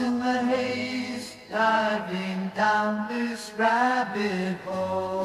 in the haze, diving down this rabbit hole.